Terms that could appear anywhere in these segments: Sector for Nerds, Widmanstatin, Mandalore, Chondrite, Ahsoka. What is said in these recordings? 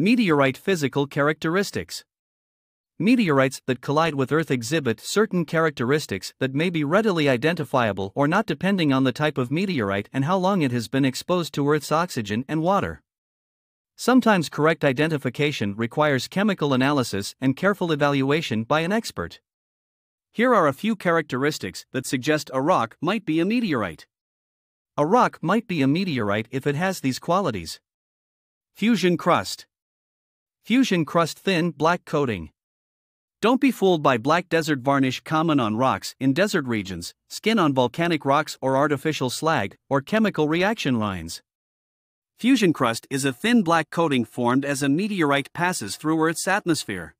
Meteorite physical characteristics. Meteorites that collide with Earth exhibit certain characteristics that may be readily identifiable or not depending on the type of meteorite and how long it has been exposed to Earth's oxygen and water. Sometimes correct identification requires chemical analysis and careful evaluation by an expert. Here are a few characteristics that suggest a rock might be a meteorite. A rock might be a meteorite if it has these qualities. Fusion crust. Fusion crust, thin black coating. Don't be fooled by black desert varnish common on rocks in desert regions, skin on volcanic rocks or artificial slag, or chemical reaction lines. Fusion crust is a thin black coating formed as a meteorite passes through Earth's atmosphere.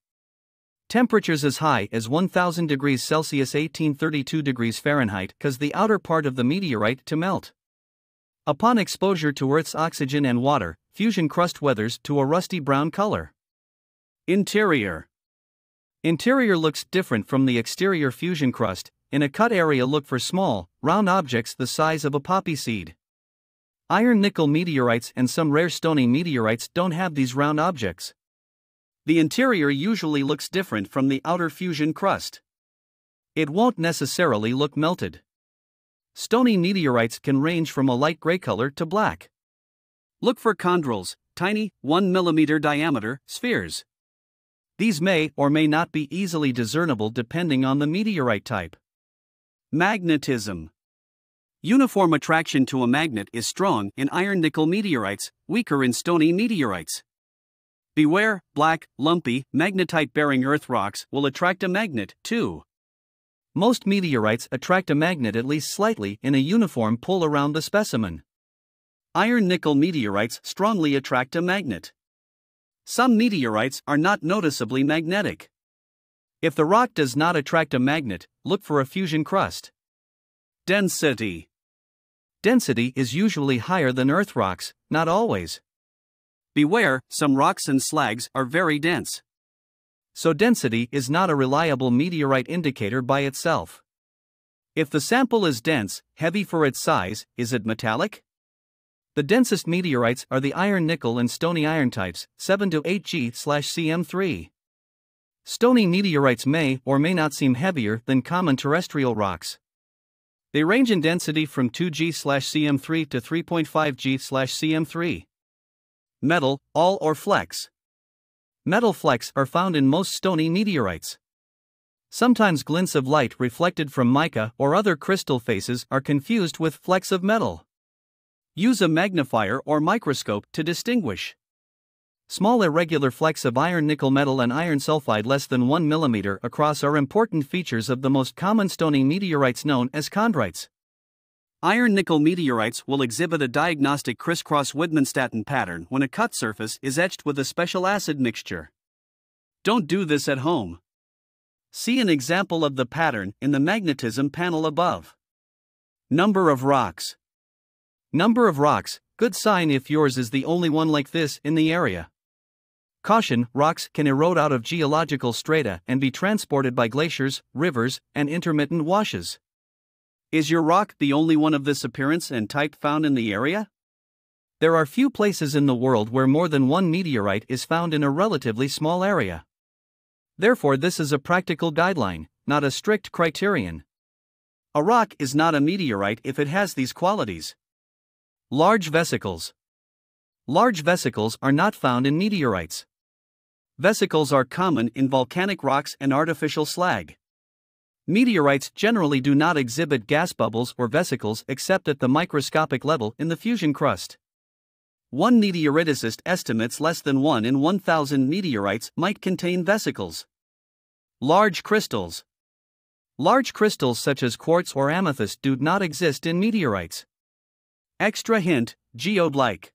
Temperatures as high as 1000 degrees Celsius (1832 degrees Fahrenheit) cause the outer part of the meteorite to melt. Upon exposure to Earth's oxygen and water, fusion crust weathers to a rusty brown color. Interior. Interior looks different from the exterior fusion crust. In a cut area, look for small, round objects the size of a poppy seed. Iron nickel meteorites and some rare stony meteorites don't have these round objects. The interior usually looks different from the outer fusion crust. It won't necessarily look melted. Stony meteorites can range from a light gray color to black. Look for chondrites, tiny, 1 mm diameter spheres. These may or may not be easily discernible depending on the meteorite type. Magnetism. Uniform attraction to a magnet is strong in iron nickel meteorites, weaker in stony meteorites. Beware, black, lumpy, magnetite-bearing earth rocks will attract a magnet, too. Most meteorites attract a magnet at least slightly in a uniform pull around the specimen. Iron nickel meteorites strongly attract a magnet. Some meteorites are not noticeably magnetic. If the rock does not attract a magnet, look for a fusion crust. Density. Density is usually higher than earth rocks, not always. Beware, some rocks and slags are very dense. So density is not a reliable meteorite indicator by itself. If the sample is dense, heavy for its size, is it metallic? The densest meteorites are the iron nickel and stony iron types, 7 to 8 G/cm3. Stony meteorites may or may not seem heavier than common terrestrial rocks. They range in density from 2 G/cm3 to 3.5 G/cm3. Metal, all or flecks. Metal flecks are found in most stony meteorites. Sometimes glints of light reflected from mica or other crystal faces are confused with flecks of metal. Use a magnifier or microscope to distinguish. Small irregular flecks of iron nickel metal and iron sulfide less than 1 mm across are important features of the most common stony meteorites known as chondrites. Iron nickel meteorites will exhibit a diagnostic crisscross Widmanstatin pattern when a cut surface is etched with a special acid mixture. Don't do this at home. See an example of the pattern in the magnetism panel above. Number of rocks. Number of rocks, good sign if yours is the only one like this in the area. Caution, rocks can erode out of geological strata and be transported by glaciers, rivers, and intermittent washes. Is your rock the only one of this appearance and type found in the area? There are few places in the world where more than one meteorite is found in a relatively small area. Therefore, this is a practical guideline, not a strict criterion. A rock is not a meteorite if it has these qualities. Large vesicles. Large vesicles are not found in meteorites. Vesicles are common in volcanic rocks and artificial slag. Meteorites generally do not exhibit gas bubbles or vesicles except at the microscopic level in the fusion crust. One meteoriticist estimates less than 1 in 1,000 meteorites might contain vesicles. Large crystals. Large crystals such as quartz or amethyst do not exist in meteorites. Extra hint, geode-like.